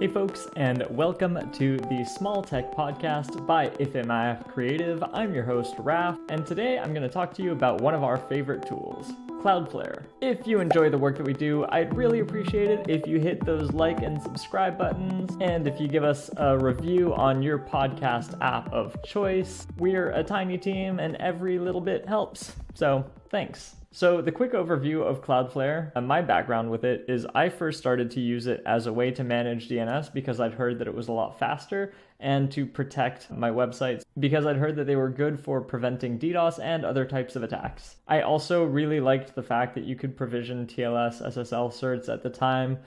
Hey folks, and welcome to the Small Tech Podcast by IfMIF Creative. I'm your host, Raf, and today I'm going to talk to you about one of our favorite tools, Cloudflare. If you enjoy the work that we do, I'd really appreciate it if you hit those like and subscribe buttons, and if you give us a review on your podcast app of choice. We're a tiny team, and every little bit helps, so thanks. So the quick overview of Cloudflare, and my background with it, is I first started to use it as a way to manage DNS because I'd heard that it was a lot faster, and to protect my websites because I'd heard that they were good for preventing DDoS and other types of attacks. I also really liked the fact that you could provision TLS, SSL certs at the time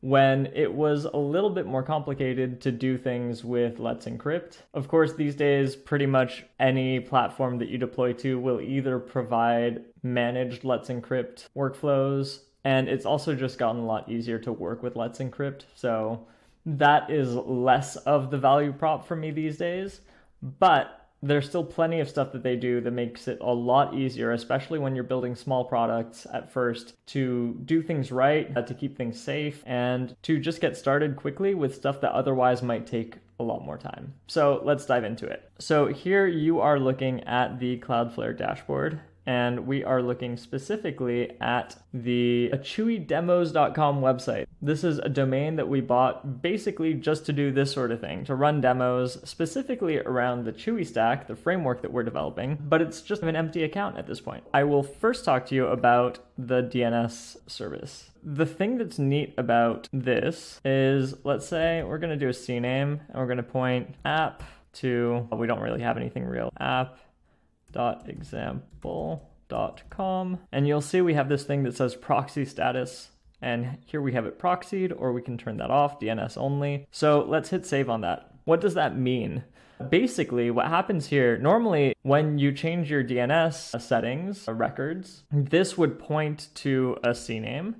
when it was a little bit more complicated to do things with Let's Encrypt. Of course, these days, pretty much any platform that you deploy to will either provide managed Let's Encrypt workflows, and it's also just gotten a lot easier to work with Let's Encrypt, so that is less of the value prop for me these days, but there's still plenty of stuff that they do that makes it a lot easier, especially when you're building small products at first, to do things right, to keep things safe, and to just get started quickly with stuff that otherwise might take a lot more time. So let's dive into it. So here you are looking at the Cloudflare dashboard, and we are looking specifically at the chewydemos.com website. This is a domain that we bought basically just to do this sort of thing, to run demos specifically around the Chewy stack, the framework that we're developing, but it's just an empty account at this point. I will first talk to you about the DNS service. The thing that's neat about this is, let's say we're gonna do a CNAME, and we're gonna point app to, well, we don't really have anything real, app.example.com, and you'll see we have this thing that says proxy status. And here we have it proxied, or we can turn that off, DNS only. So let's hit save on that. What does that mean? Basically, what happens here, normally when you change your DNS settings, records, this would point to a CNAME.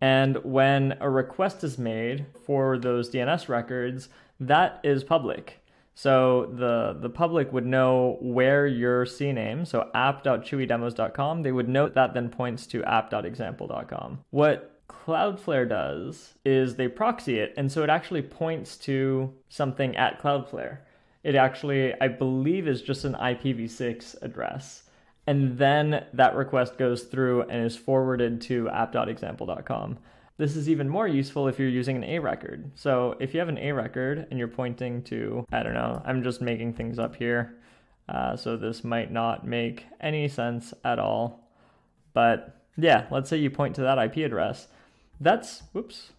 And when a request is made for those DNS records, that is public. So the public would know where your CNAME, so app.chewydemos.com, they would know that then points to app.example.com. What Cloudflare does is they proxy it, and so it actually points to something at Cloudflare. It actually, I believe, is just an IPv6 address, and then that request goes through and is forwarded to app.example.com. This is even more useful if you're using an A record. So if you have an A record and you're pointing to, I don't know, I'm just making things up here, so this might not make any sense at all, but yeah, let's say you point to that IP address. That's, whoops.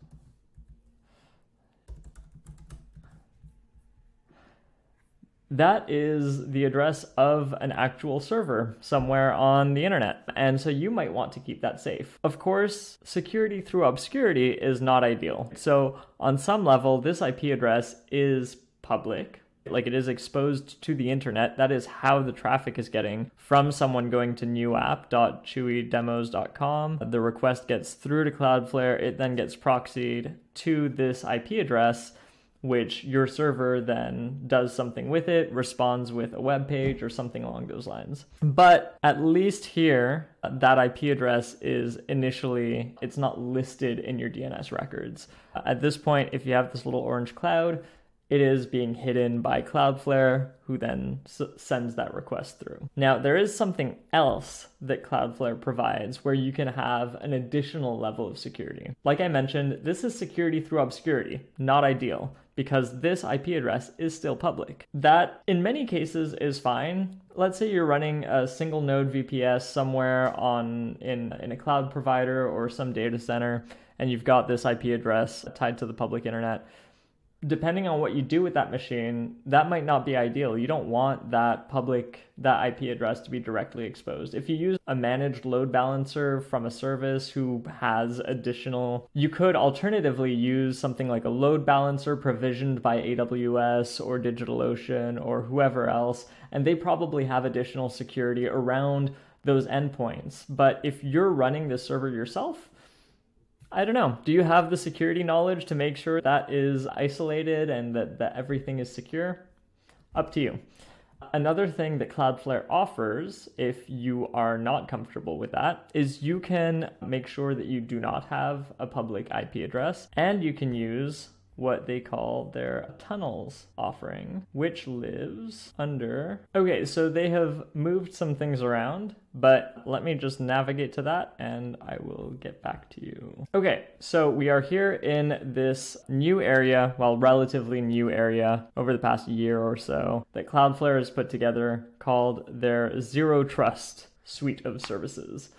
That is the address of an actual server somewhere on the internet. And so you might want to keep that safe. Of course, security through obscurity is not ideal. So on some level, this IP address is public. Like, it is exposed to the internet. That is how the traffic is getting from someone going to newapp.chewydemos.com. The request gets through to Cloudflare. It then gets proxied to this IP address, which your server then does something with it, responds with a web page or something along those lines. But at least here, that IP address is initially, it's not listed in your DNS records. At this point, if you have this little orange cloud, it is being hidden by Cloudflare, who then sends that request through. Now, there is something else that Cloudflare provides where you can have an additional level of security. Like I mentioned, this is security through obscurity, not ideal, because this IP address is still public. That, in many cases, is fine. Let's say you're running a single node VPS somewhere in a cloud provider or some data center, and you've got this IP address tied to the public internet. Depending on what you do with that machine, that might not be ideal. You don't want that IP address to be directly exposed. If you use a managed load balancer from a service who has additional, you could alternatively use something like a load balancer provisioned by AWS or DigitalOcean or whoever else, and they probably have additional security around those endpoints. But if you're running this server yourself, I don't know. Do you have the security knowledge to make sure that is isolated and that everything is secure? Up to you. Another thing that Cloudflare offers, if you are not comfortable with that, is you can make sure that you do not have a public IP address, and you can use what they call their Tunnels offering, which lives under... Okay, so they have moved some things around, but let me just navigate to that and I will get back to you. Okay, so we are here in this new area, well, relatively new area over the past year or so that Cloudflare has put together called their Zero Trust suite of services.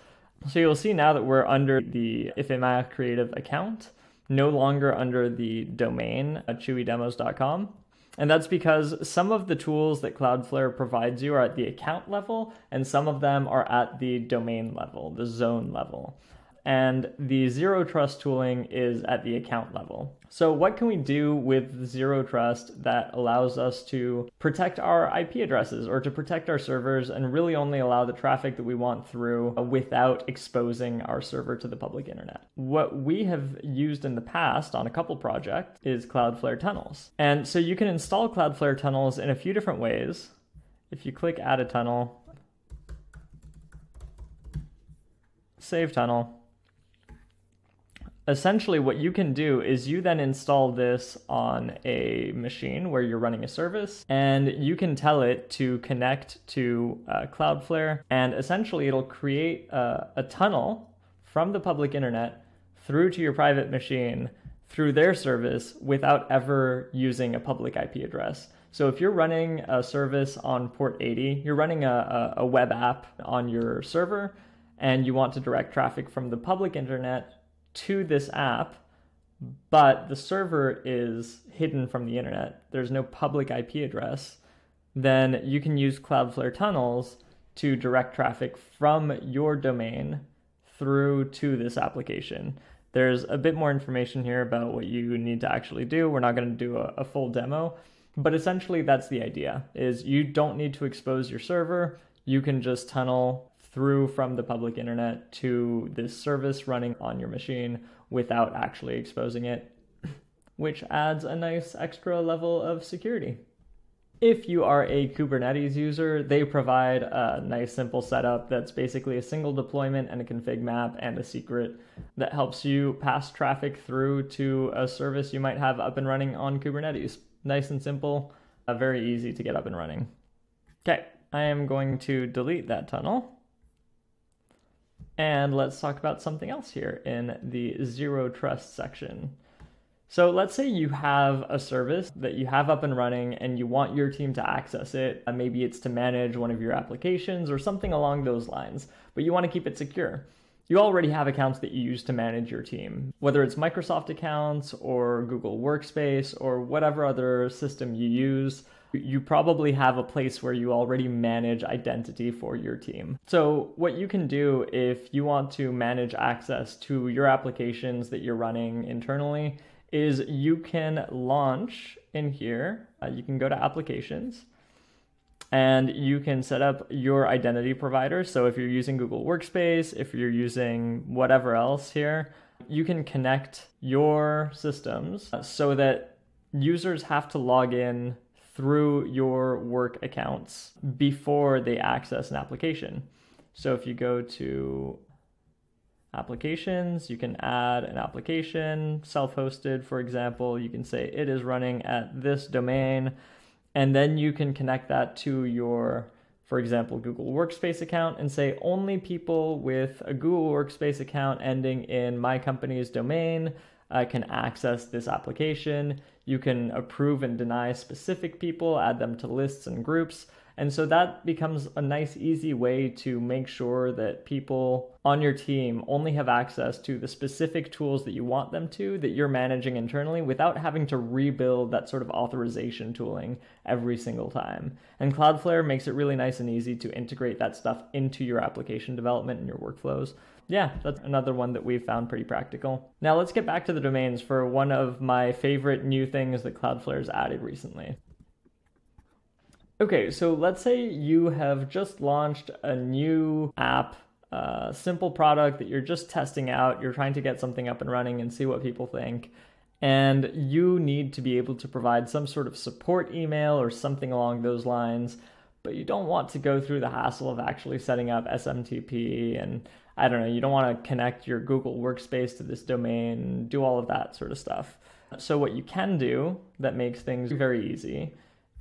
So you'll see now that we're under the IfMIF Creative account, no longer under the domain at chewydemos.com. And that's because some of the tools that Cloudflare provides you are at the account level, and some of them are at the domain level, the zone level. And the Zero Trust tooling is at the account level. So what can we do with Zero Trust that allows us to protect our IP addresses or to protect our servers and really only allow the traffic that we want through without exposing our server to the public internet? What we have used in the past on a couple projects is Cloudflare Tunnels. And so you can install Cloudflare Tunnels in a few different ways. If you click Add a Tunnel, Save Tunnel, essentially what you can do is you then install this on a machine where you're running a service, and you can tell it to connect to Cloudflare, and essentially it'll create a tunnel from the public internet through to your private machine through their service without ever using a public IP address. So if you're running a service on port 80, you're running a web app on your server, and you want to direct traffic from the public internet to this app, but the server is hidden from the internet, there's no public IP address, then you can use Cloudflare Tunnels to direct traffic from your domain through to this application. There's a bit more information here about what you need to actually do. We're not going to do a full demo, but essentially that's the idea, is you don't need to expose your server. You can just tunnel through from the public internet to this service running on your machine without actually exposing it, which adds a nice extra level of security. If you are a Kubernetes user, they provide a nice simple setup that's basically a single deployment and a config map and a secret that helps you pass traffic through to a service you might have up and running on Kubernetes. Nice and simple, very easy to get up and running. Okay, I am going to delete that tunnel. And let's talk about something else here in the Zero Trust section. So let's say you have a service that you have up and running and you want your team to access it. Maybe it's to manage one of your applications or something along those lines, but you want to keep it secure. You already have accounts that you use to manage your team, whether it's Microsoft accounts or Google Workspace or whatever other system you use. You probably have a place where you already manage identity for your team. So what you can do if you want to manage access to your applications that you're running internally is you can launch in here. You can go to applications and you can set up your identity provider. So if you're using Google Workspace, if you're using whatever else here, you can connect your systems so that users have to log in through your work accounts before they access an application. So if you go to applications, you can add an application, self-hosted, for example. You can say it is running at this domain, and then you can connect that to your, for example, Google Workspace account and say only people with a Google Workspace account ending in my company's domain can access this application. You can approve and deny specific people, add them to lists and groups. And so that becomes a nice, easy way to make sure that people on your team only have access to the specific tools that you want them to, that you're managing internally, without having to rebuild that sort of authorization tooling every single time. And Cloudflare makes it really nice and easy to integrate that stuff into your application development and your workflows. Yeah, that's another one that we've found pretty practical. Now let's get back to the domains for one of my favorite new things that Cloudflare's added recently. Okay, so let's say you have just launched a new app, a simple product that you're just testing out. You're trying to get something up and running and see what people think. And you need to be able to provide some sort of support email or something along those lines, but you don't want to go through the hassle of actually setting up SMTP and I don't know, you don't want to connect your Google Workspace to this domain, do all of that sort of stuff. So what you can do that makes things very easy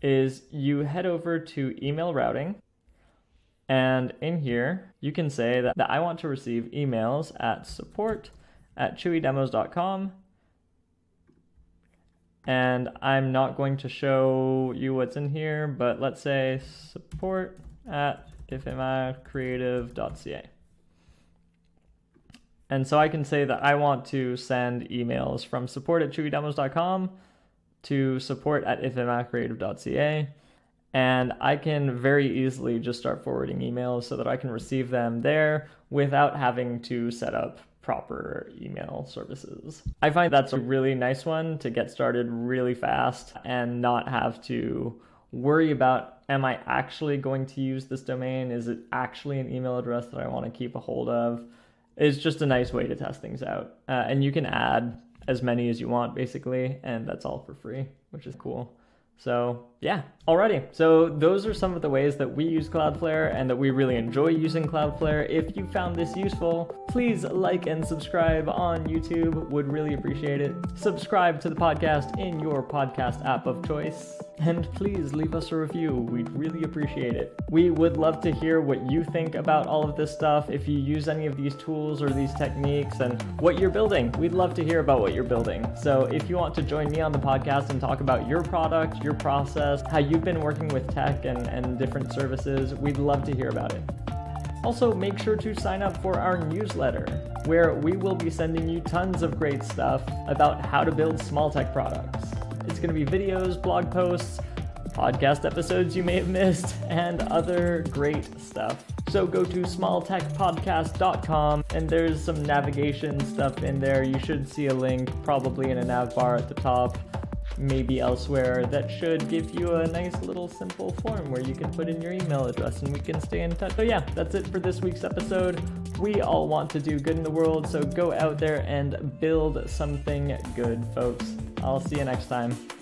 is you head over to Email Routing, and in here you can say that I want to receive emails at support@chewydemos.com, and I'm not going to show you what's in here, but let's say support@ifmicreative.ca. And so I can say that I want to send emails from support@chewydemos.com to support@ifmicreative.ca, and I can very easily just start forwarding emails so that I can receive them there without having to set up proper email services. I find that's a really nice one to get started really fast and not have to worry about, am I actually going to use this domain? Is it actually an email address that I want to keep a hold of? It's just a nice way to test things out. And you can add as many as you want, basically, and that's all for free, which is cool. So yeah, alrighty. So those are some of the ways that we use Cloudflare and that we really enjoy using Cloudflare. If you found this useful, please like and subscribe on YouTube, would really appreciate it. Subscribe to the podcast in your podcast app of choice, and please leave us a review. We'd really appreciate it. We would love to hear what you think about all of this stuff, if you use any of these tools or these techniques, and what you're building. We'd love to hear about what you're building. So if you want to join me on the podcast and talk about your product, your process, how you've been working with tech and different services, we'd love to hear about it. Also, make sure to sign up for our newsletter, where we will be sending you tons of great stuff about how to build small tech products. It's going to be videos, blog posts, podcast episodes you may have missed, and other great stuff. So go to smalltechpodcast.com, and there's some navigation stuff in there. You should see a link probably in a nav bar at the top, maybe elsewhere, that should give you a nice little simple form where you can put in your email address and we can stay in touch. So yeah, that's it for this week's episode. We all want to do good in the world, so go out there and build something good, folks. I'll see you next time.